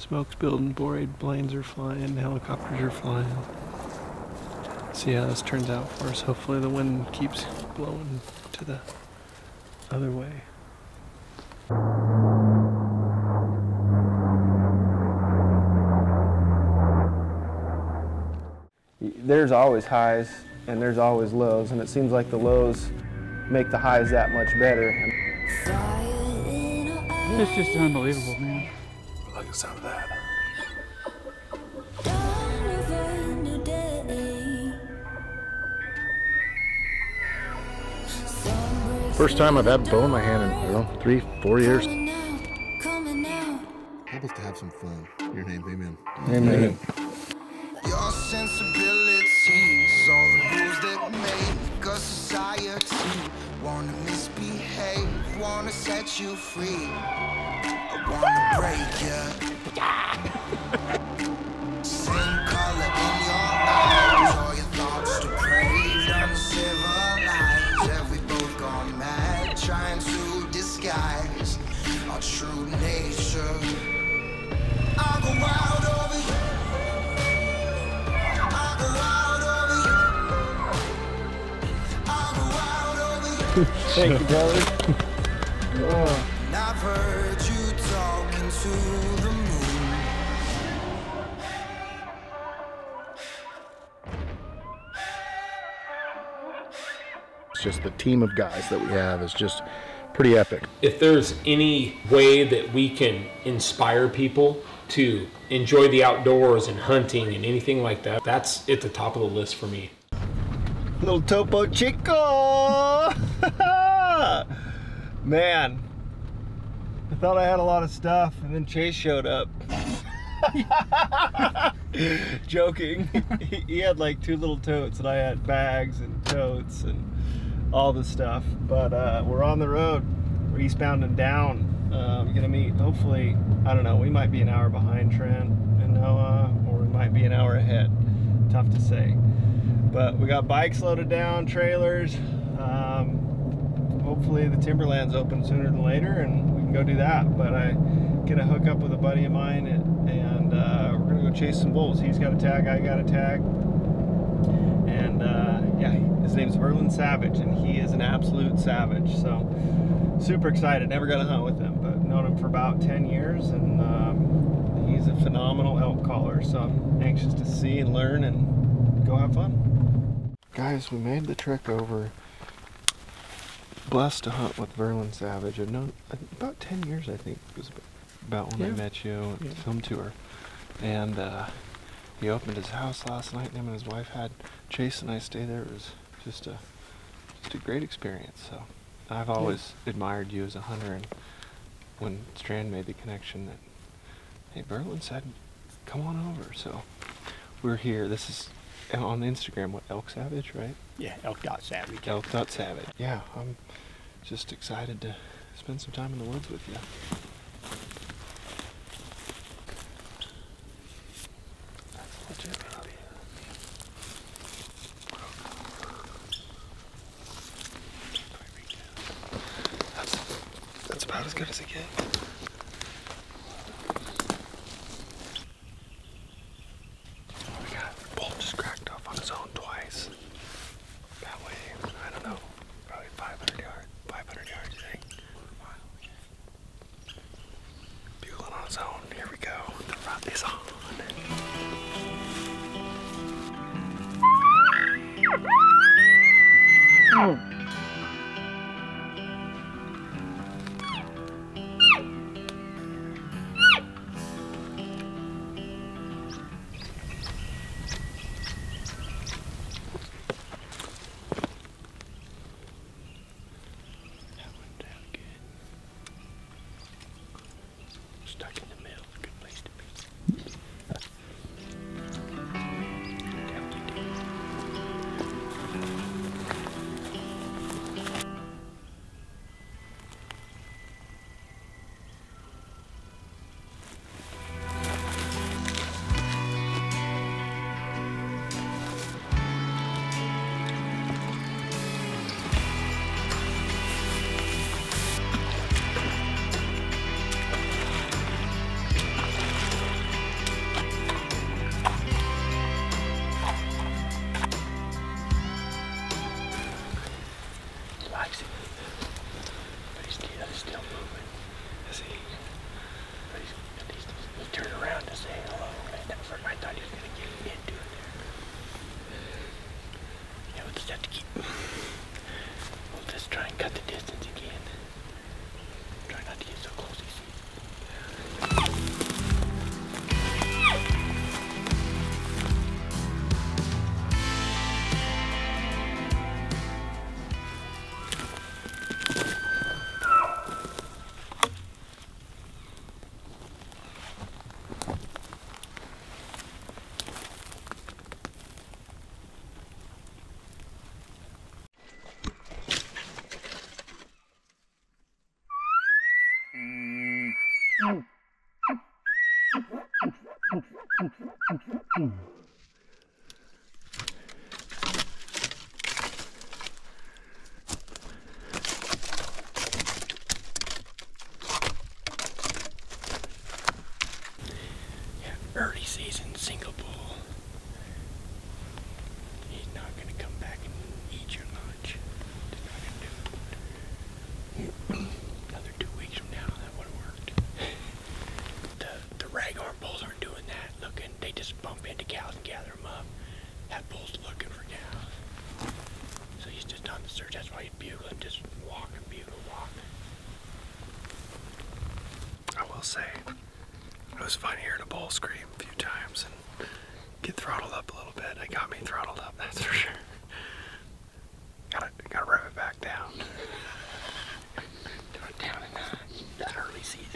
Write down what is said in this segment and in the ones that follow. Smoke's building, borate planes are flying, helicopters are flying. See how this turns out for us. Hopefully the wind keeps blowing to the other way. There's always highs and there's always lows, and it seems like the lows make the highs that much better. It's just unbelievable, man. I like the sound of that. First time I've had a bow in my hand in, I don't know, 3, 4 years. How about to have some fun? Your name, amen. Amen. Your sensibilities are the rules that make a society. Wanna misbehave, wanna set you free. I wanna break you. Same color in your eyes, all your thoughts depraved, uncivilized. Have we both gone mad, trying to disguise our true nature? I'll go wild over you. Thank you, brother. Oh. And I've heard you talking to the moon. It's just the team of guys that we have is just pretty epic. If there's any way that we can inspire people to enjoy the outdoors and hunting and anything like that, that's at the top of the list for me. Little Topo Chico! Man, I thought I had a lot of stuff, and then Chase showed up. Joking. He had like 2 little totes, and I had bags and totes and all the stuff. But we're on the road. We're eastbound and down. I'm gonna meet, hopefully, I don't know, we might be an hour behind Trent and Noah, or we might be an hour ahead. Tough to say. But we got bikes loaded down, trailers. Hopefully the Timberland's open sooner than later and we can go do that. But I'm gonna hook up with a buddy of mine and we're gonna go chase some bulls. He's got a tag, I got a tag. And yeah, his name's Verlyn Savage and he is an absolute savage. So super excited, never got to hunt with him, but known him for about 10 years and he's a phenomenal elk caller. So I'm anxious to see and learn and go have fun. Guys, we made the trek over. Blessed to hunt with Verlyn Savage. I've known about 10 years, I think, was about when I met you at the film tour. And he opened his house last night, and him and his wife had. Chase and I stayed there. It was just a great experience. So I've always admired you as a hunter, and when Strand made the connection that, hey, Verlyn said, come on over. So we're here. This is... And on Instagram, what, Elk Savage, right? Yeah, elk.savage. Elk.savage. Yeah, I'm just excited to spend some time in the woods with you. That's legit. That's about as good as it gets. Ooh. Early season single bull. He's not gonna come back and eat your lunch. He's not gonna do it. Another 2 weeks from now, that would have worked. The raghorn bulls aren't doing that. Looking, they just bump into cows and gather them up. That bull's looking for cows, so he's just on the search. That's why he's bugling, just walk and bugle walk. I will say, it was fun hearing a bull scream a few times and get throttled up a little bit. It got me throttled up, that's for sure. Gotta rev it back down. Throw it down in that early season.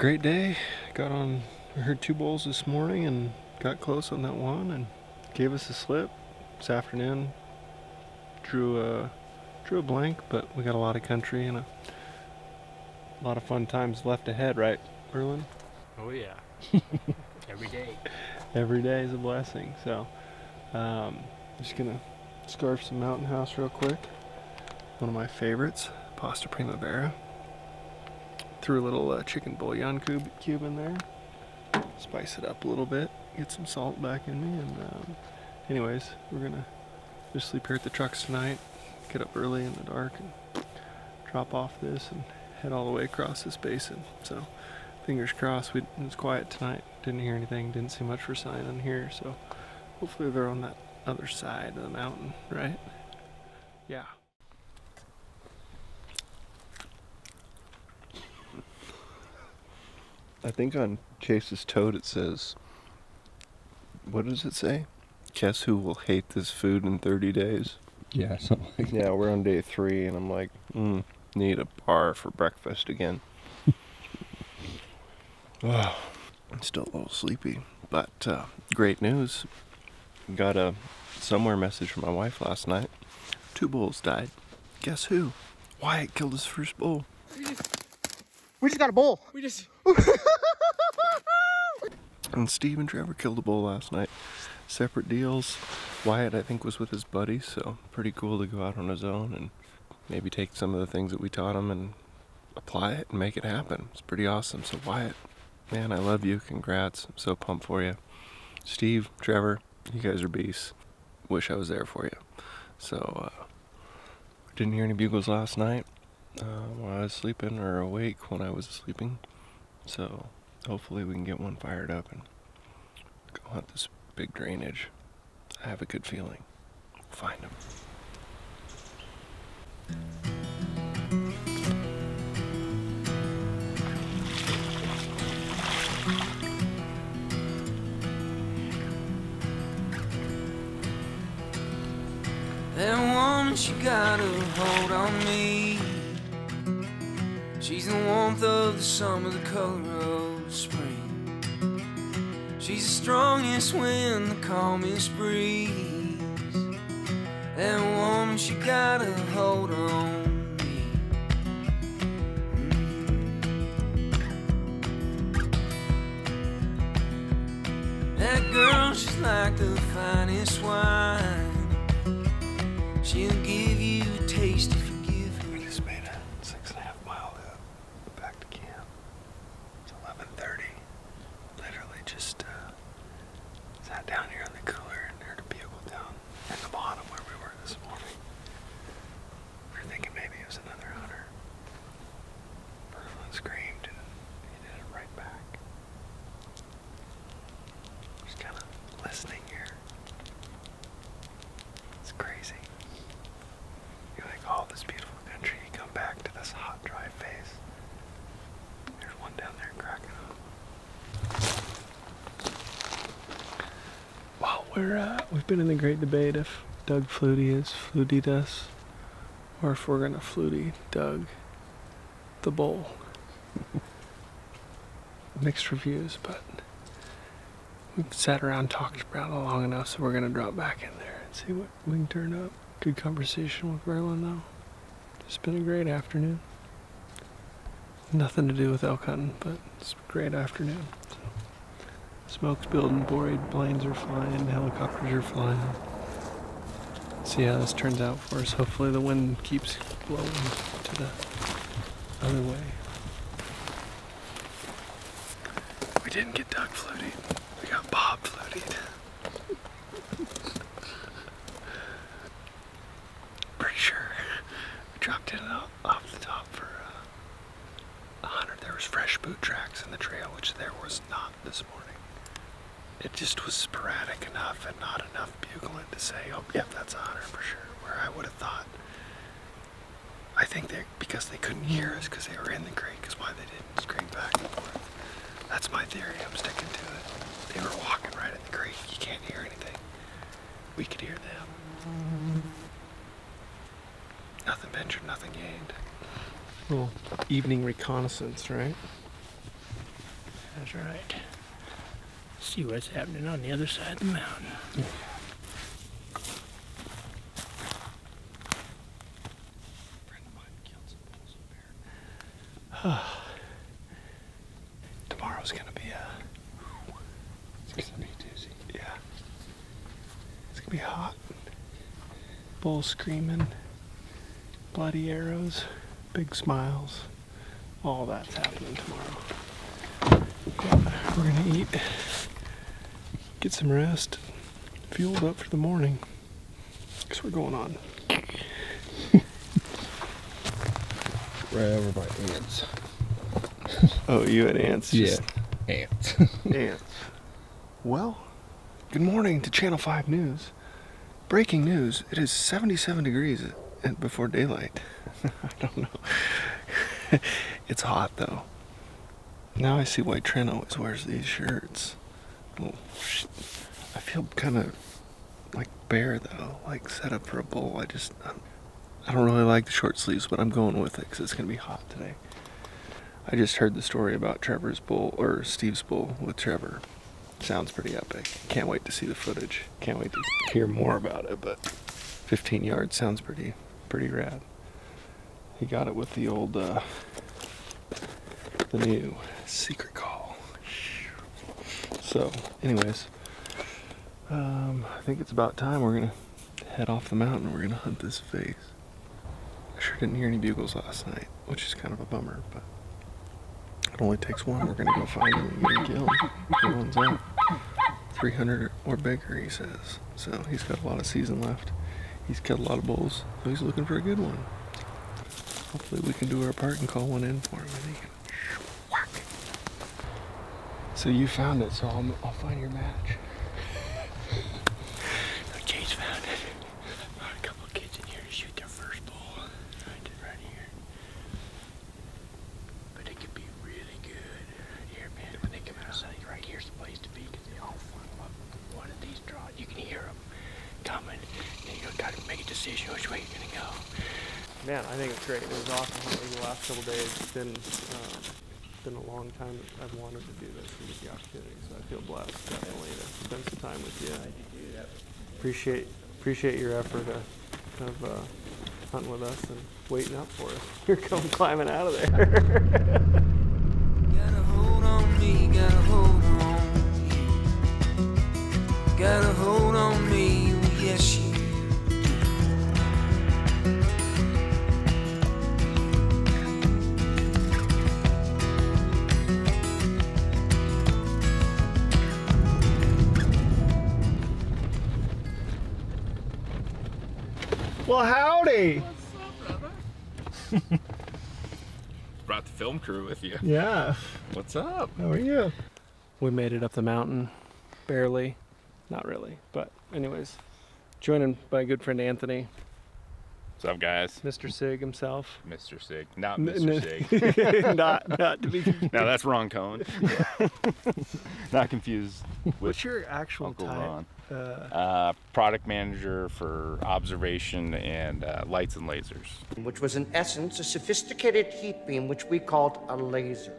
Great day. Got on, heard two bulls this morning and got close on that one and gave us a slip. This afternoon drew a blank, but we got a lot of country and a lot of fun times left ahead, right, Verlyn? Oh yeah. Every day. Every day is a blessing. So just gonna scarf some Mountain House real quick. One of my favorites, Pasta Primavera. Threw a little chicken bouillon cube in there, spice it up a little bit, get some salt back in me, and anyways, we're gonna just sleep here at the trucks tonight, get up early in the dark, and drop off this and head all the way across this basin. So fingers crossed. It was quiet tonight, didn't hear anything, didn't see much for sign on here, so hopefully they're on that other side of the mountain, right? Yeah. I think on Chase's toad it says, what does it say? Guess who will hate this food in 30 days? Yeah, something like that. Yeah, we're on day 3 and I'm like, need a bar for breakfast again. Oh, I'm still a little sleepy, but great news. Got a somewhere message from my wife last night. 2 bulls died. Guess who? Wyatt killed his first bull. We just got a bull. We just... And Steve and Trevor killed a bull last night. Separate deals. Wyatt, I think, was with his buddy, so pretty cool to go out on his own and maybe take some of the things that we taught him and apply it and make it happen. It's pretty awesome. So Wyatt, man, I love you. Congrats. I'm so pumped for you. Steve, Trevor, you guys are beasts. Wish I was there for you. So didn't hear any bugles last night when I was sleeping, or awake when I was sleeping. So hopefully we can get one fired up and go hunt this big drainage. I have a good feeling. We'll find them. Then once you got a hold on me, she's the warmth of the summer, the color of the spring. She's the strongest wind, the calmest breeze. Then once you got a hold on me. That girl, she's like the finest wine. She'll give you a taste if you give her. We just made a 6.5 mile loop back to camp. It's 11:30. Literally just sat down here in the cooler and heard a bugle down in the bottom where we were this morning. We were thinking maybe it was another hunter. Verlyn screamed and he did it right back. Just kind of listening here. It's crazy. You like all this beautiful country, you come back to this hot, dry face. There's one down there cracking up. Wow, we've been in the great debate if Doug Flutie has flutied us, or if we're gonna flutie Doug the Bull. Mixed reviews, but we've sat around talked about it long enough, so we're gonna drop back in there and see what we can turn up. Good conversation with Verlyn though. It's been a great afternoon. Nothing to do with elk hunting, but it's a great afternoon. So, smoke's building, borate planes are flying, helicopters are flying. See how this turns out for us. Hopefully the wind keeps blowing to the other way. We didn't get Doug Flutie. We got Bob Flutie. Sure, we dropped in off the top for 100. There was fresh boot tracks in the trail, which there was not this morning. It just was sporadic enough and not enough bugling to say, oh yeah, that's 100 for sure, where I would have thought. I think they, because they couldn't hear us because they were in the creek, is why they didn't scream back and forth. That's my theory, I'm sticking to it. They were walking right in the creek, you can't hear anything. We could hear them. Nothing ventured, nothing gained. Little evening reconnaissance, right? That's right. See what's happening on the other side of the mountain. Yeah. Tomorrow's gonna be Tuesday. Yeah. It's gonna be hot. Bull screaming. Bloody arrows, big smiles, all that's happening tomorrow. Yeah, we're gonna eat, get some rest, fueled up for the morning, because we're going on. Right over by ants. Oh, you had ants? Yeah, ants. Ants. Well, good morning to Channel 5 News. Breaking news, it is 77 degrees. And before daylight. I don't know. It's hot though. Now I see why Trent always wears these shirts. Oh, I feel kind of like bear though, like set up for a bull. I don't really like the short sleeves, but I'm going with it because it's gonna be hot today. I just heard the story about Trevor's bull, or Steve's bull with Trevor. Sounds pretty epic. Can't wait to see the footage. Can't wait to hear more about it, but 15 yards sounds pretty rad. He got it with the old, the new secret call. So, anyways, I think it's about time we're gonna head off the mountain. We're gonna hunt this face. I sure didn't hear any bugles last night. which is kind of a bummer, but it only takes one. We're gonna go find him and kill him. He runs out 300 or bigger, he says. So he's got a lot of season left. He's killed a lot of bulls, so he's looking for a good one. Hopefully we can do our part and call one in for him. And he can... So you found it, so I'll find your match. Jay's found it. I brought a couple of kids in here to shoot their first bull. Right here. But it could be really good right here, man. When they come out, right here's the place to be because they all funnel up one of these draws. You can hear them coming. Then you got to make a decision which way you're going to go. Man, I think it's great. It was awesome hunting the last couple days. It's been... It's been a long time I've wanted to do this and get the opportunity, so I feel blessed definitely to spend some time with you. Appreciate your effort of hunting with us and waiting up for us. You're coming climbing out of there. Got a hold on me, got a hold on you. Got a hold on me, yes you. Well, howdy! What's up, brother? Brought the film crew with you. Yeah. What's up? How are you? We made it up the mountain. Barely. Not really. But anyways, joined by good friend Anthony. What's up, guys? Mr. Sig himself. Mr. Sig. Not Mr. Sig. not to be confused. No, that's Ron Cohen. Not confused with What's your actual Uncle type? Ron. Product manager for observation and lights and lasers. Which was in essence a sophisticated heat beam which we called a laser.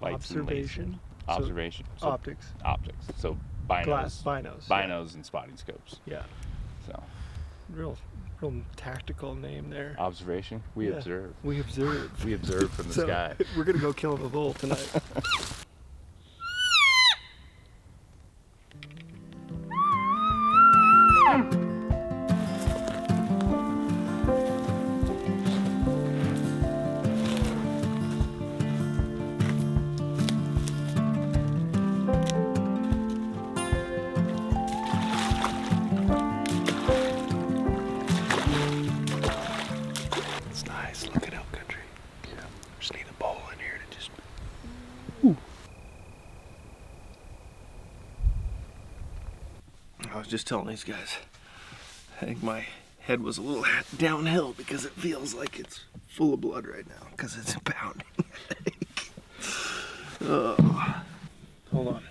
Lights observation. And laser. Observation. So optics. Optics. So binos. Glass binos. Binos, yeah. And spotting scopes. Yeah. So. Real tactical name there. Observation. We observe. We observe. We observe from the sky. We're gonna go kill a bull tonight. Just telling these guys, I think my head was a little downhill because it feels like it's full of blood right now because it's a pounding headache. Oh. Hold on,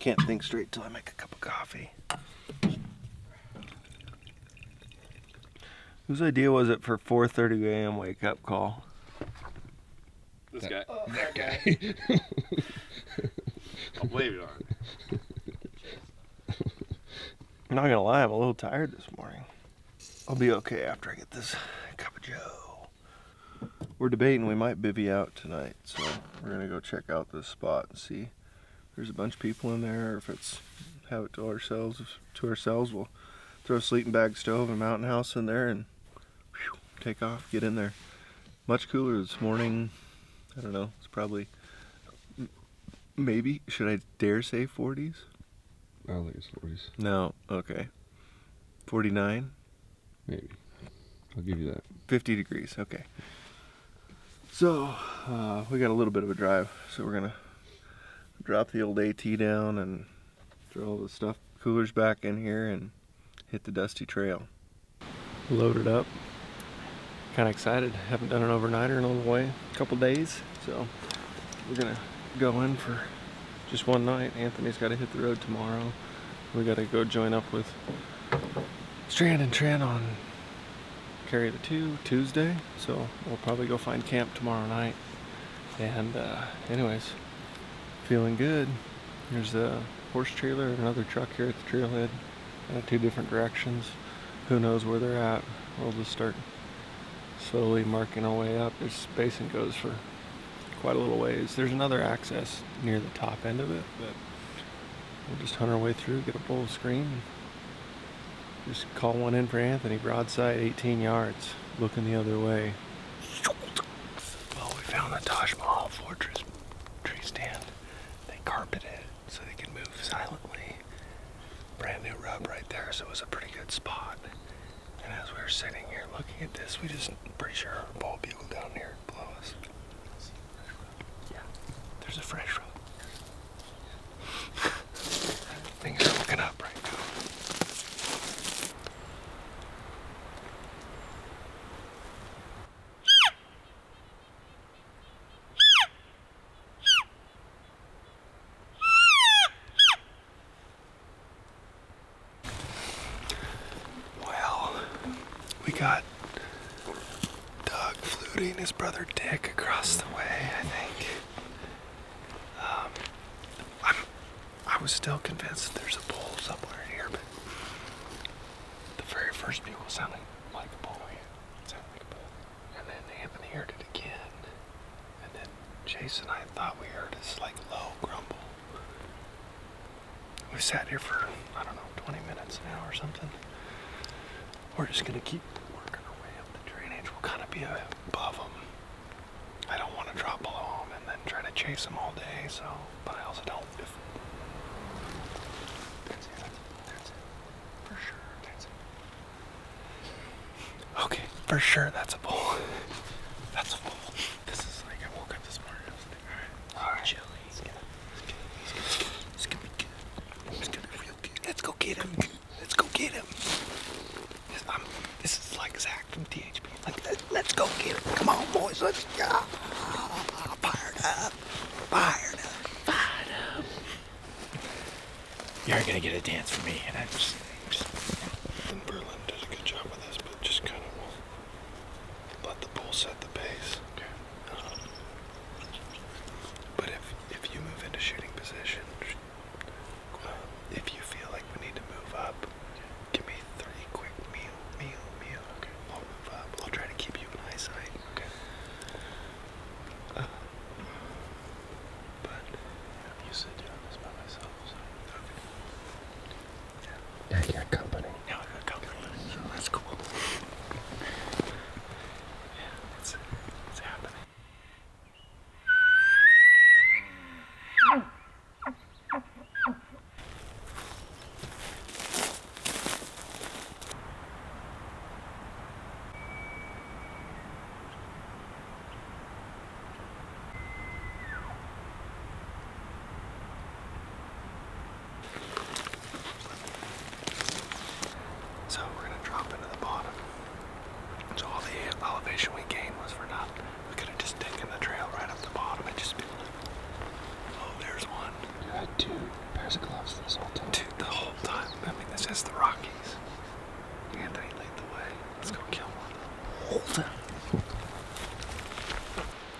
can't think straight till I make a cup of coffee. Whose idea was it for 4:30 a.m. wake up call? This guy. Oh, that guy. I'll blame it on it. I'm not gonna lie, I'm a little tired this morning. I'll be okay after I get this cup of joe. We're debating we might bivvy out tonight, so we're gonna go check out this spot and see if there's a bunch of people in there, or if it's have it to ourselves. If to ourselves, we'll throw a sleeping bag stove and mountain house in there and whew, take off, get in there. Much cooler this morning. I don't know, it's probably maybe, should I dare say 40s? I don't think it's 40s. No, okay. 49? Maybe. I'll give you that. 50 degrees, okay. So, we got a little bit of a drive, so we're gonna drop the old AT down and throw all the stuff, coolers back in here and hit the dusty trail. Loaded up. Kinda excited. Haven't done an overnighter in a little way, a couple days. So, we're gonna go in for just one night. Anthony's got to hit the road tomorrow. We got to go join up with Strand and Tran on Carry the Two Tuesday. So we'll probably go find camp tomorrow night. And anyways, feeling good. There's a horse trailer and another truck here at the trailhead. Two different directions. Who knows where they're at? We'll just start slowly marking our way up. This basin goes for quite a little ways. There's another access near the top end of it, but we'll just hunt our way through, get a bull screen, just call one in for Anthony, broadside 18 yards, looking the other way. on the Taj Mahal Fortress tree stand. They carpeted it so they could move silently. Brand new rub right there, so it was a pretty good spot. And as we were sitting here looking at this, we just, pretty sure our bald bugle down here below us. Yeah, there's a fresh rub. Things are looking up right now. His brother Dick across the way, I think. I was still convinced that there's a bull somewhere here, but the very first bugle sounded like a bull. It sounded like a bull. And then Anthony heard it again. And then Jason and I thought we heard this like low grumble. We sat here for, I don't know, 20 minutes now or something. We're just gonna keep working our way up the drainage. We'll kind of be a above them. I don't want to drop below them and then try to chase them all day, so, but I also don't. If that's it, for sure, that's it. Okay, for sure, that's a bull. That's a bull. This is like, I woke up this morning, I was like, alright, chili. It's gonna be good. It's gonna be real good. Let's go get him. Let's go get him. This is like Zach from THB. Like, let's go get him. Come on, boys. Let's go. Fired up. You're gonna get a dance from me, and I just Verlyn does a good job with this, but just kind of will let the bull set the pace. Okay. But if you move into shooting position, if you feel like we need to move up.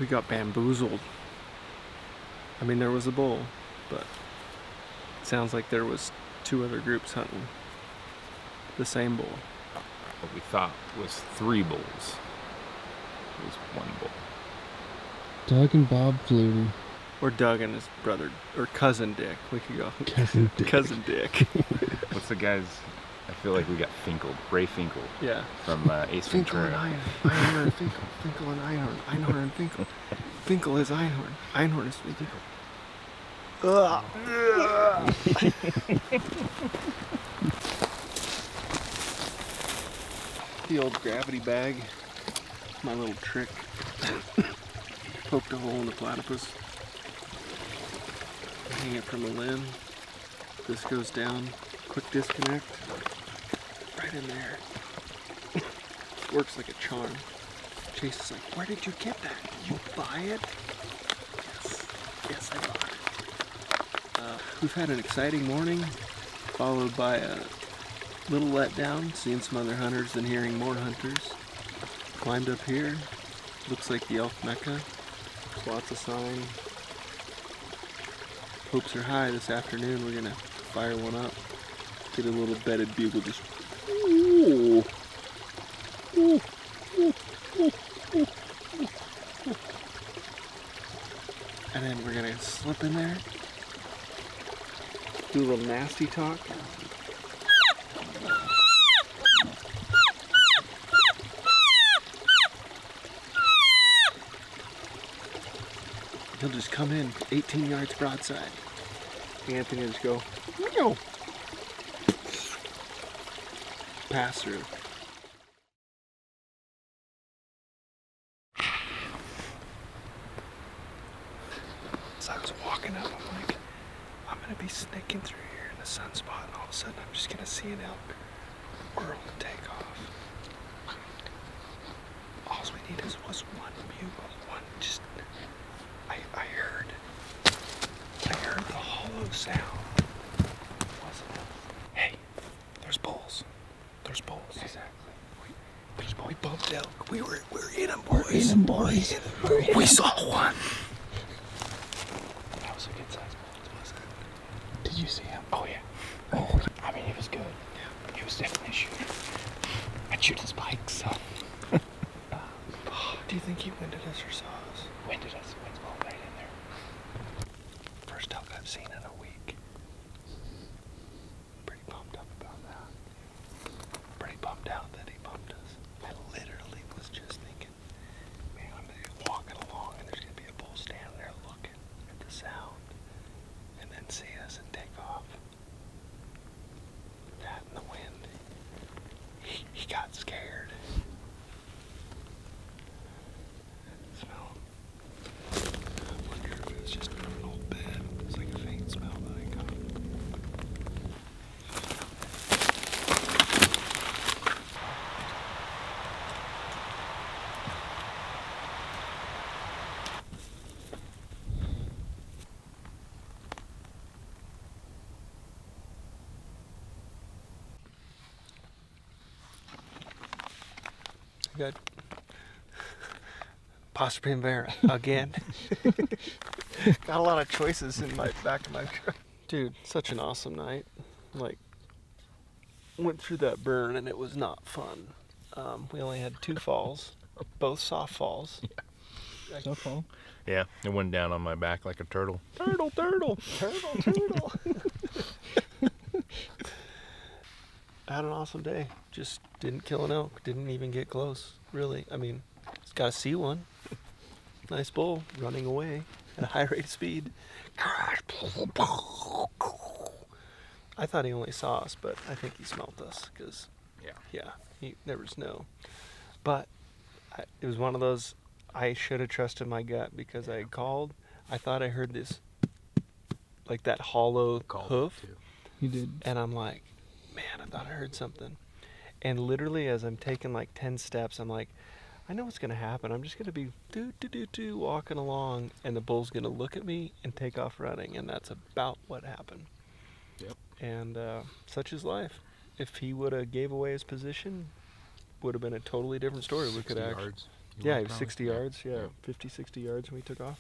We got bamboozled. I mean, there was a bull, but it sounds like there was two other groups hunting the same bull. What we thought was three bulls. It was one bull. Doug and Bob flew. Or Doug and his brother, or cousin Dick. We could go cousin Dick. Cousin Dick. What's the guy's? I feel like we got Finkel, Ray Finkel. Yeah. From Ace Ventura. Einhorn and Finkel. Finkel and Einhorn. Einhorn and Finkel. Finkel is Einhorn. Einhorn is Finkel. The old gravity bag. My little trick. Poked a hole in the platypus. Hang it from a limb. This goes down. Quick disconnect. Right in there. Works like a charm. Chase is like, where did you get that? Did you buy it? Yes, I bought it. We've had an exciting morning, followed by a little letdown, seeing some other hunters and hearing more hunters. Climbed up here. Looks like the elk mecca. Lots of sign. Hopes are high this afternoon. We're gonna fire one up. Get a little bedded bugle just. Ooh. Ooh. Ooh. Ooh. Ooh. Ooh. And then we're gonna slip in there, do a little nasty talk. He'll just come in 18 yards broadside. Anthony will just go, no. Pass through. As I was walking up, I'm like, I'm gonna be sneaking through here in a sunspot, and all of a sudden I'm just gonna see an elk whirl and take off. All we needed was one bugle, one just. I heard the hollow sound. Hey, there's bulls. There's bulls. Exactly. We bumped elk. We were in them, boys. We're in them, boys. We saw one. That was a good size bull, wasn't it? Did you see him? Oh yeah. Oh, I mean, he was good. Yeah. He was definitely a shooter. I'd shoot his bike, so. Do you think he winded us or saw us? Winded us. Winded all right in there. First elk I've seen in a week. Pretty pumped up about that. Pretty bummed out that he bumped us. I literally was just thinking, man, I'm gonna be walking along and there's gonna be a bull standing there looking at the sound and then see us and take off. That in the wind. He got scared. Good. Pasta Primavera again. Got a lot of choices in my back of my truck. Dude, such an awesome night. Like, went through that burn and it was not fun. We only had 2 falls, both soft falls. Yeah. So fall. Yeah, it went down on my back like a turtle. Turtle, turtle, turtle, turtle. I had an awesome day. Just didn't kill an elk. Didn't even get close, really. I mean, just gotta see one. Nice bull running away at a high rate of speed. I thought he only saw us, but I think he smelled us, because yeah, he never snow. But it was one of those, I should have trusted my gut, because I called. I thought I heard this, like that hollow hoof. You did. And I'm like, man, I thought I heard something. And literally as I'm taking like 10 steps, I'm like, I know what's gonna happen. I'm just gonna be do walking along and the bull's gonna look at me and take off running. And that's about what happened. Yep. And such is life. If he would have gave away his position, would have been a totally different story. We could actually, yeah, he was 60 yards, yeah, 50, 60 yards when we took off.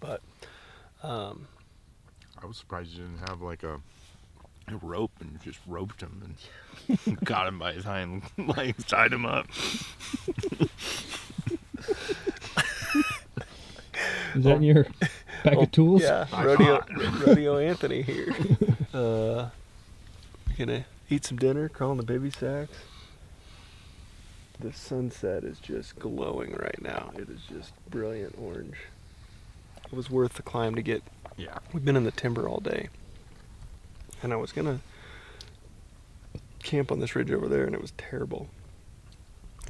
But I was surprised you didn't have like a rope and just roped him and got him by his hind legs, tied him up. Is that in your pack of tools? Yeah, rodeo Anthony here. Gonna eat some dinner, crawl in the baby sacks. The sunset is just glowing right now. It is just brilliant orange. It was worth the climb to get. Yeah, we've been in the timber all day. And I was gonna camp on this ridge over there, and it was terrible.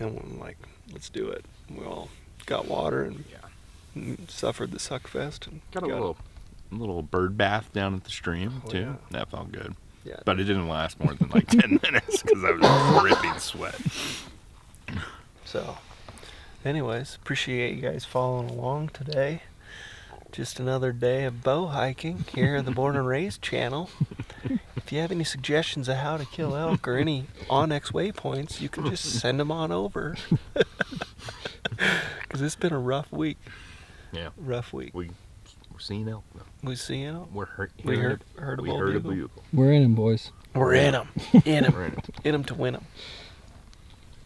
And I'm like, let's do it. And we all got water and suffered the suck fest. And got a little bird bath down at the stream too. Yeah. That felt good. Yeah, but it didn't last more than like 10 minutes because I was ripping sweat. So, anyways, appreciate you guys following along today. Just another day of bow hiking here on the Born and Raised channel. If you have any suggestions of how to kill elk or any onyx waypoints, you can just send them on over. Because it's been a rough week. Yeah. Rough week. We're seeing elk, though. We're seeing elk. We heard a bugle. We're in them, boys. We're in them. In them. In them to win them.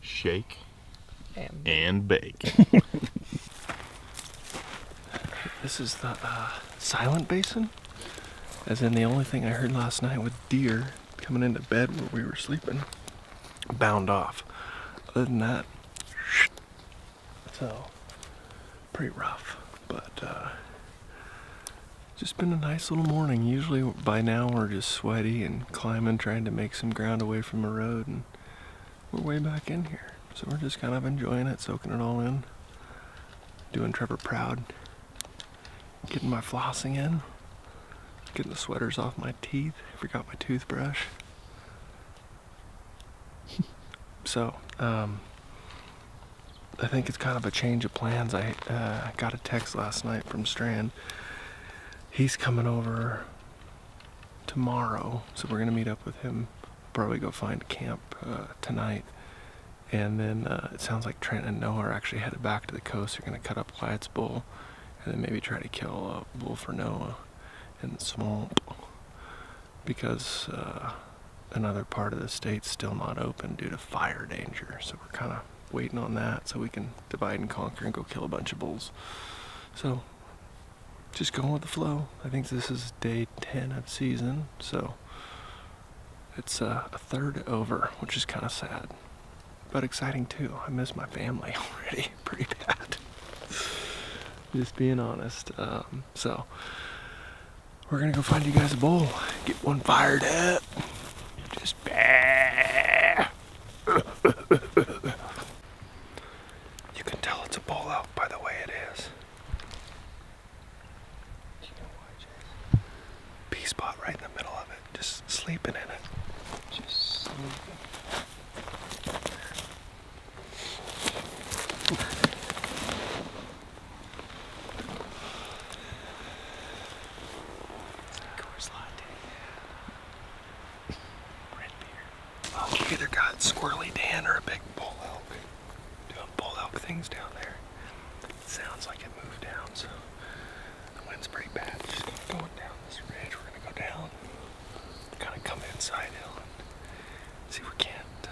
Shake and bake. This is the Silent Basin, as in the only thing I heard last night with deer coming into bed where we were sleeping, bound off. Other than that, so pretty rough, but Just been a nice little morning. Usually by now we're just sweaty and climbing, trying to make some ground away from the road, and we're way back in here. So we're just kind of enjoying it, soaking it all in, doing Trevor proud, getting my flossing in, getting the sweaters off my teeth. I forgot my toothbrush. So, I think it's kind of a change of plans. I got a text last night from Strand. He's coming over tomorrow, so we're gonna meet up with him, probably go find camp tonight, and then it sounds like Trent and Noah are actually headed back to the coast. They're gonna cut up Wyatt's bull and then maybe try to kill a bull for Noah in the swamp, because another part of the state's still not open due to fire danger, so we're kind of waiting on that so we can divide and conquer and go kill a bunch of bulls. So just going with the flow. I think this is day 10 of season, so it's a third over, which is kind of sad, but exciting too. I miss my family already pretty bad, just being honest. So we're gonna go find you guys a bull, get one fired up, just bad. Sleeping in it. Just sleeping. Coors Latte. Red beer. Oh, we either got Squirrely Dan or a big bull elk. Doing bull elk things down there. It sounds like it moved down, so the wind's pretty bad. Just going down this ridge. We're gonna go down. Kind of come inside hill and see if we can't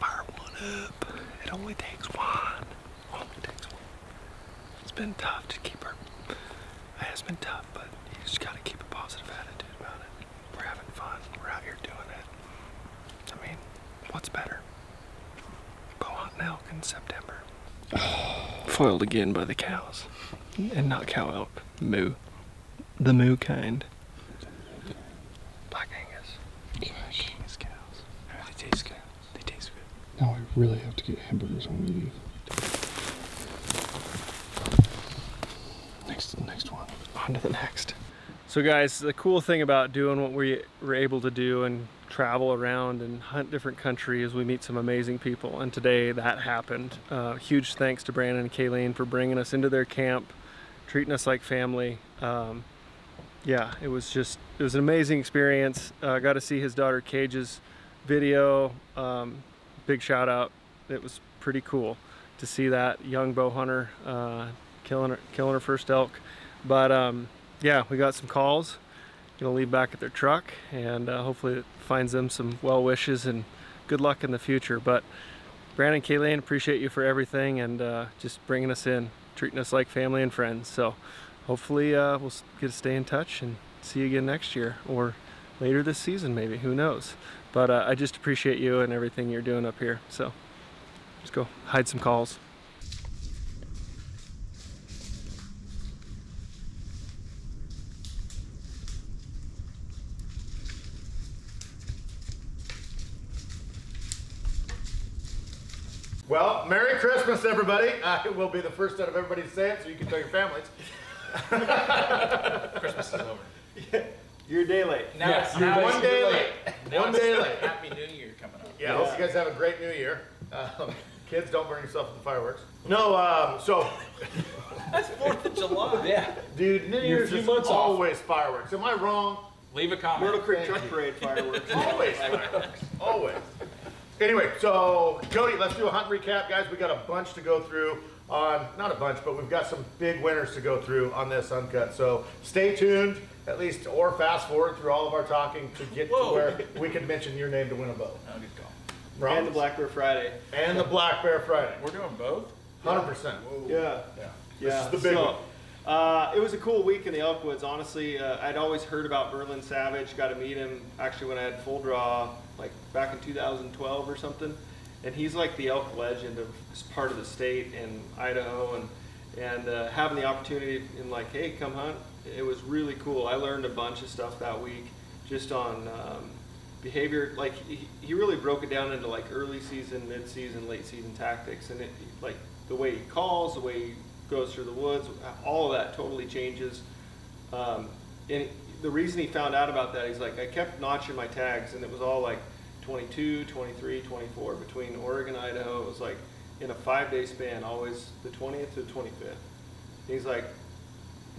fire one up. It only takes one. It's been tough to keep her. It has been tough, but you just gotta keep a positive attitude about it. We're having fun. We're out here doing it. I mean, what's better? Go hunting elk in September. Foiled again by the cows. And not cow elk. Moo. The moo kind. Black Angus. Black Angus cows. How do they taste good? They taste good. Now I really have to get hamburgers on the leave. Next to the next one. On to the next. So guys, the cool thing about doing what we were able to do and travel around and hunt different countries, we meet some amazing people. And today that happened. Huge thanks to Brandon and Kayleen for bringing us into their camp, treating us like family. Yeah, it was an amazing experience. I got to see his daughter Cage's video. Big shout out. It was pretty cool to see that young bow hunter killing her first elk. But yeah, we got some calls. Gonna leave back at their truck, and hopefully it finds them some well wishes and good luck in the future. But Brandon, Kayleen, appreciate you for everything, and just bringing us in, treating us like family and friends. So hopefully we'll get to stay in touch and see you again next year or later this season, maybe, who knows. But I just appreciate you and everything you're doing up here. So let's go hide some calls. Well, Merry Christmas, everybody. It will be the first out of everybody to say it, so you can tell your families. Christmas is over. Yeah. You're a day late. Now, yes. You're now one day late. One day late. Happy New Year coming up. Yeah, I hope you guys have a great New Year. Kids, don't burn yourself with the fireworks. No, so. That's 4th of July. Yeah. Dude, New Year's is always fireworks. Am I wrong? Leave a comment. Myrtle Creek Truck Parade fireworks. Always fireworks. Always. Anyway, so Kody, let's do a hunt recap, guys. We got a bunch to go through. Not a bunch, but we've got some big winners to go through on this uncut. So stay tuned, at least, or fast forward through all of our talking to get to where we can mention your name to win a bow. No, good call. Roms. And the Black Bear Friday. And the Black Bear Friday. We're doing both? 100%. Yeah. Yeah. This is the big one. It was a cool week in the elk woods, honestly. I'd always heard about Verlyn Savage, got to meet him actually when I had Full Draw, like back in 2012 or something. And he's like the elk legend of this part of the state in Idaho, and and having the opportunity in like, hey, come hunt, it was really cool. I learned a bunch of stuff that week just on behavior. Like he really broke it down into like early season, mid season, late season tactics, and it, like the way he calls, the way he goes through the woods, all of that totally changes. And the reason he found out about that, he's like, I kept notching my tags and it was all like 22, 23, 24 between Oregon, Idaho. It was like in a 5-day span, always the 20th to the 25th. He's like,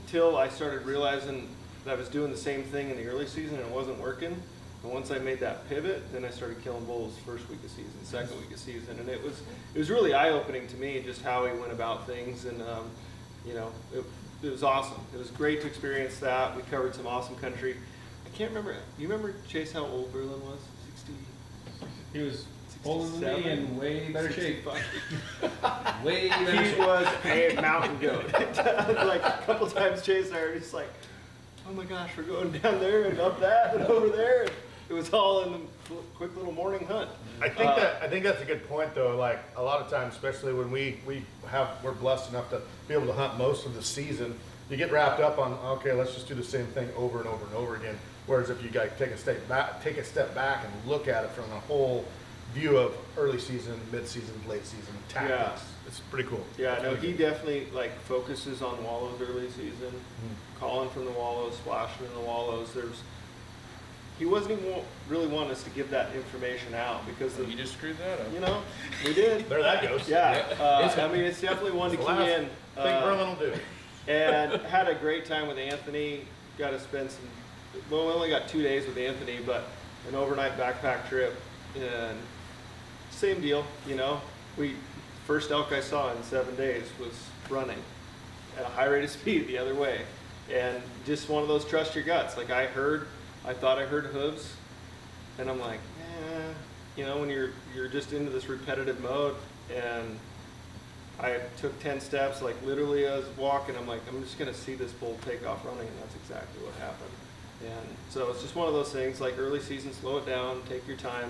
until I started realizing that I was doing the same thing in the early season and it wasn't working. And once I made that pivot, then I started killing bulls first week of season, second week of season, and it was really eye-opening to me just how he went about things, and you know, it was awesome. It was great to experience that. We covered some awesome country. I can't remember. You remember, Chase, how old Verlyn was? 60. He was older than me and way better shape. Way better shape. He was a mountain goat. Like a couple times, Chase and I were just like, oh my gosh, we're going down there and up that and over there. It was all in the quick little morning hunt. I think that's a good point though. Like a lot of times, especially when we're blessed enough to be able to hunt most of the season, you get wrapped up on, okay, let's just do the same thing over and over and over again. Whereas if you guys take a step back and look at it from the whole view of early season, mid season, late season tactics. Yeah. It's pretty cool. Yeah, no, he definitely like focuses on wallows early season, calling from the wallows, splashing in the wallows. He wasn't even really wanting us to give that information out because you just screwed that up. You know, we did. There that goes. Yeah, I mean, it's definitely one to key in. I think Verlyn will do. And had a great time with Anthony. Got to spend some. Well, we only got 2 days with Anthony, but an overnight backpack trip and same deal. You know, first elk I saw in 7 days was running at a high rate of speed the other way. And just one of those trust your guts. Like I thought I heard hooves and I'm like, eh. You know, when you're just into this repetitive mode, and I took 10 steps, like literally I was walking, I'm like, I'm just gonna see this bull take off running, and that's exactly what happened. And so it's just one of those things, like early season, slow it down, take your time.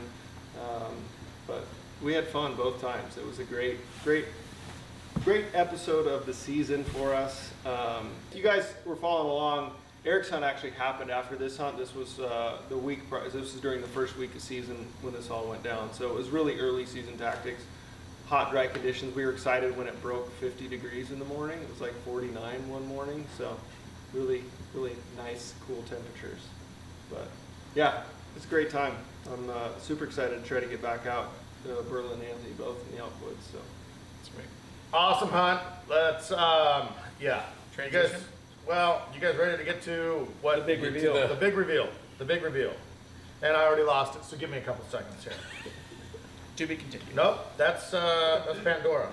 But we had fun both times. It was a great episode of the season for us. If you guys were following along, Eric's hunt actually happened after this hunt. This was the week prior. This was during the first week of season when this all went down. So it was really early season tactics, hot, dry conditions. We were excited when it broke 50 degrees in the morning. It was like 49 one morning. So really, really nice, cool temperatures. But yeah, it's a great time. I'm super excited to try to get back out. Verlyn and Anthony both in the elk woods, so that's great. Awesome hunt. Let's yeah. Transition. You guys ready to get to what? The big reveal. The big reveal. The big reveal. And I already lost it, so give me a couple seconds here. To be continued. Nope, that's Pandora.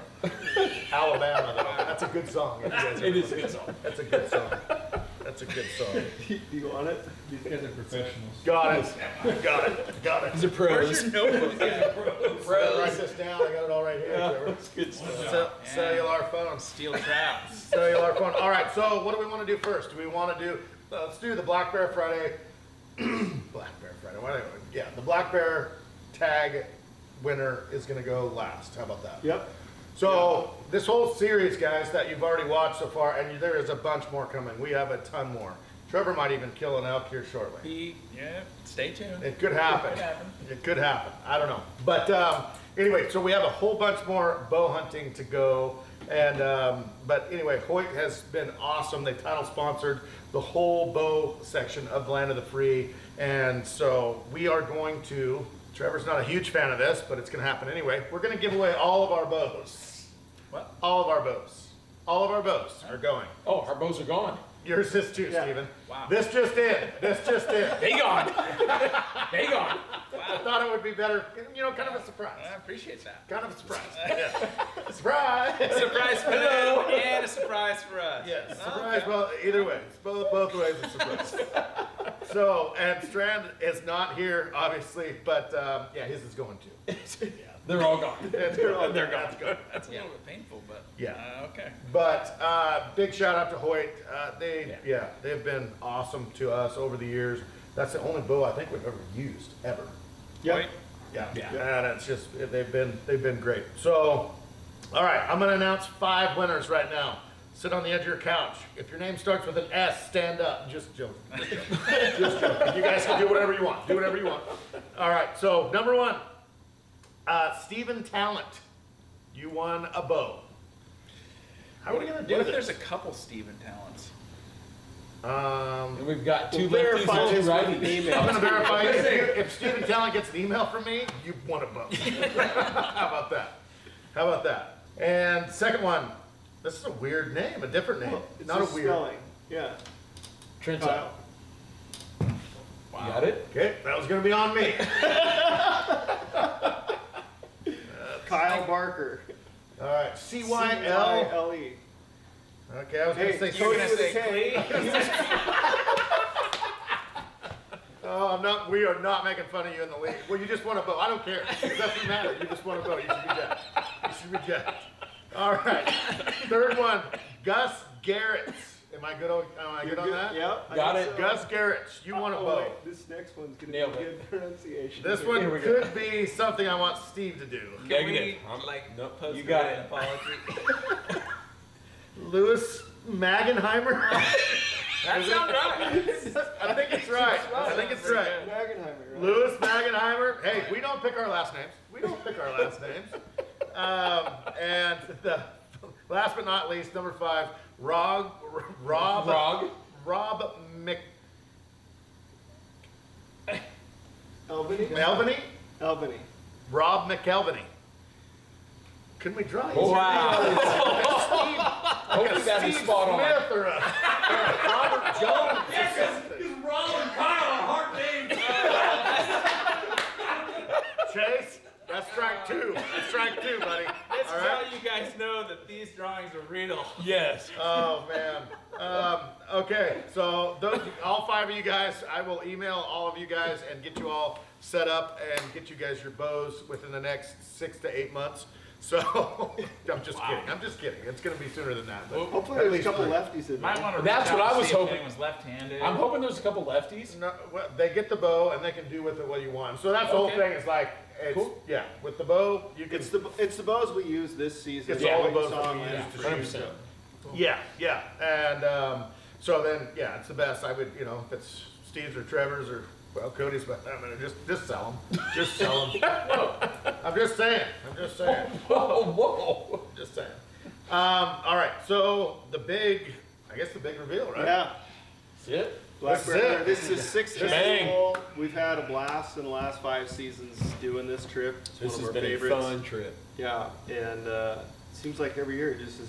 Alabama. Though. That's a good song. It is a good song. That's a good song. That's a good song. Do you want it? These guys are professionals. Got it. Got it. Got it. These are pros. Where's your notebook? These guys are pros. Write this down. I got it all right here. Yeah, that's good stuff. Cellular phone. Steel traps. Cellular phone. All right. So what do we want to do first? Do we want to do? Let's do the Black Bear Friday. Black Bear Friday. Whatever. Yeah. The Black Bear tag winner is going to go last. How about that? Yep. So this whole series, guys, that you've already watched so far, and there is a bunch more coming. We have a ton more. Trevor might even kill an elk here shortly. Yeah, stay tuned. It could happen. It could happen. I don't know. But anyway, so we have a whole bunch more bow hunting to go. And but anyway, Hoyt has been awesome. They title sponsored the whole bow section of Land of the Free. And so we are going to, Trevor's not a huge fan of this, but it's going to happen anyway. We're going to give away all of our bows. What? All of our bows. All of our bows are going. Oh, our bows are gone. Yours is too, yeah. Steven. Wow. This just in. This just in. They gone. They gone. Wow. I thought it would be better, you know, kind of a surprise. I appreciate that. Kind of a surprise. Yeah. Surprise. Surprise for them and a surprise for us. Yes. Oh, surprise. Okay. Well, either way. Both ways a surprise. So, and Strand is not here, obviously, but yeah, his is going too. Yeah. They're all gone. They're gone. That's good. That's a little bit painful, but yeah. Okay. But big shout out to Hoyt. They've been awesome to us over the years. That's the only bow I think we've ever used ever. Yep. Hoyt. Yeah. That's just they've been great. So, all right, I'm gonna announce 5 winners right now. Sit on the edge of your couch. If your name starts with an S, stand up. Just joking. Just joking. Just joking. You guys can do whatever you want. Do whatever you want. All right, so number one, Stephen Talent. You won a bow. How are we going to do this? What if there's a couple Stephen Talents? And we've got two lefties and two righties. I'm going to verify if Stephen Talent gets an email from me, you won a bow. How about that? How about that? And second one. This is a weird name, a different name. Well, it's not a weird spelling. Yeah. Trent. Wow. Got it? Okay, that was going to be on me. Kyle Barker. All right, C-Y-L-E. Okay, I was going to say Cody. Oh, we are not making fun of you in the league. Well, you just want to vote. I don't care. It doesn't matter. You just want to vote. You should reject. You should reject. All right, third one, Gus Garretts. Am I good on that? Yep. Got it. So. Gus Garretts, you want a bow. Wait, this next one's going to be good pronunciation. This one could be something I want Steve to do. Negative. I'm like, no post. You got it. Apology. Lewis Magenheimer. That sounds right. I think it's right. I think it's right. Magenheimer, right? Lewis Magenheimer. Hey, we don't pick our last names. We don't pick our last names. And the last but not least, number five, Rob Albany. Rob McElveny. Can we draw? Oh, wow. Hopefully that's a spot on. Smith or Robert Jones. Yes, because Rob and Kyle are hard names. Chase. That's track two. That's track two, buddy. That's how you guys know that these drawings are real. Yes. Oh, man. Okay, so all five of you guys, I will email all of you guys and get you all set up and get you guys your bows within the next 6 to 8 months. So I'm just kidding. I'm just kidding. It's going to be sooner than that. But well, hopefully there's a couple lefties in there. That's what I was hoping. Was left-handed. I'm hoping there's a couple lefties. No, well, they get the bow and they can do with it what you want. So that's the whole thing. It's like. Cool. Yeah, with the bow, you can. It's the bows we use this season. It's all the bows we use. Yeah, and so then it's the best. I would, if it's Steve's or Trevor's or Cody's, but I'm gonna just sell them. Just sell them. I'm just saying. I'm just saying. Whoa. Just saying. All right. So I guess the big reveal, right? Yeah. That's it. Blackbird, this is 6 years old. We've had a blast in the last 5 seasons doing this trip. This has been a fun trip. Yeah, and it seems like every year it just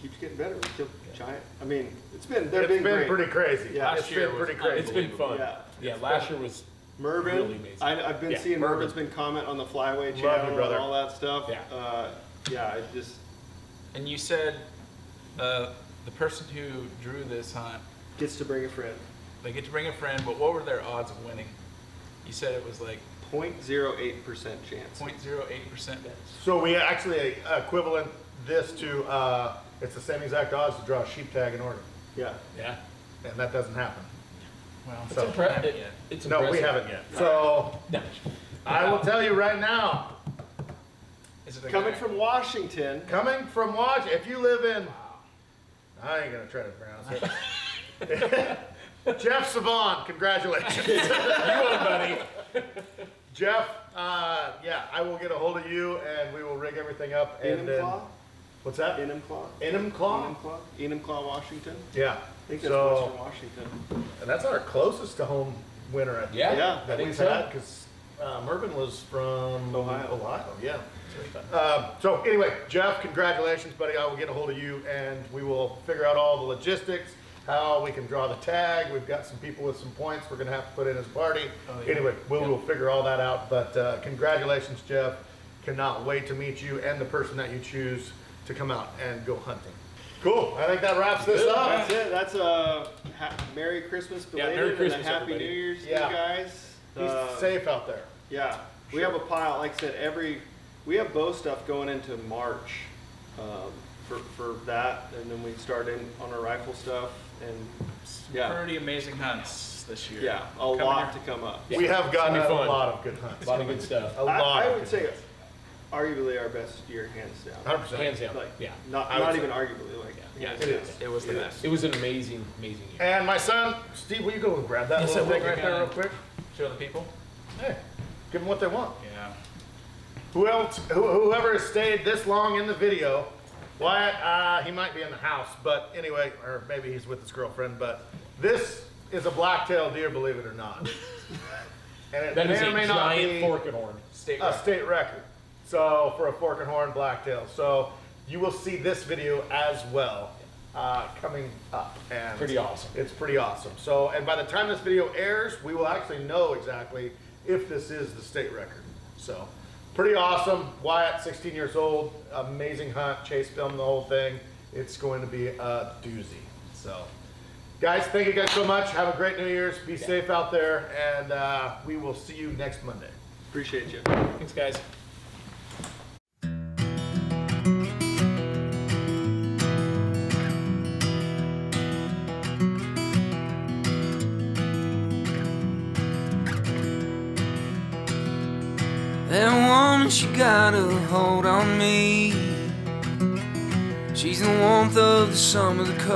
keeps getting better. We still giant. I mean, it's been pretty crazy. Yeah, last year was pretty crazy. It's been fun. Yeah, last year was Mervin. Really amazing. I've been seeing Mervin's been comment on the Flyway channel and all that stuff. Yeah, it just. And you said, the person who drew this hunt. Gets to bring a friend. They get to bring a friend, but what were their odds of winning? You said it was like 0.08% chance. 0.08%. So we actually equivalent this to it's the same exact odds to draw a sheep tag in Oregon. Yeah. Yeah. And that doesn't happen. Well, so it's impressive. No, we haven't yet. So I will tell you right now. Is it coming from Washington? Coming from Washington. If you live in, I ain't gonna try to pronounce it. Jeff Savon, congratulations. You won, buddy. Jeff, I will get a hold of you and we will rig everything up. And Enumclaw? What's that? Enumclaw. Enumclaw? Enumclaw, Washington. Yeah. I think that's Western Washington. And that's our closest to home winner, I think. Yeah. That we've had, because Mervin was from Ohio. Yeah. So anyway, Jeff, congratulations, buddy. I will get a hold of you and we will figure out all the logistics. How we can draw the tag. We've got some people with some points we're going to have to put in his party. Anyway, we'll figure all that out. But congratulations, Jeff. Cannot wait to meet you and the person that you choose to come out and go hunting. Cool. I think that wraps this up. That's it. That's a Merry Christmas belated and a Happy New Year's to you guys. Be safe out there. Yeah. We have a pile. Like I said, we have bow stuff going into March for that. And then we start in on our rifle stuff. And pretty amazing hunts this year. Yeah, a lot to come up. Yeah. We have gotten a lot of good hunts. A lot of good stuff. I would say arguably our best year, hands down. 100%. Hands down. Like, yeah. Not even arguably. Like, yeah. Yeah. It was the best. It was an amazing, amazing year. And my son, Steve, will you go and grab that little thing right there real quick? Show the people. Hey, give them what they want. Yeah. Whoever stayed this long in the video, Wyatt, he might be in the house, but anyway, or maybe he's with his girlfriend, but this is a black-tailed deer, believe it or not. And it that may is a may giant not fork and horn. State record. So, for a fork and horn blacktail. So, you will see this video as well coming up. And pretty awesome. It's pretty awesome. So, and by the time this video airs, we will actually know exactly if this is the state record. So, pretty awesome. Wyatt, 16 years old, amazing hunt, chase film, the whole thing. It's going to be a doozy. So, guys, thank you guys so much. Have a great New Year's. Be safe out there, and we will see you next Monday. Appreciate you. Thanks, guys. That woman, she got a hold on me. She's the warmth of the summer, the cold.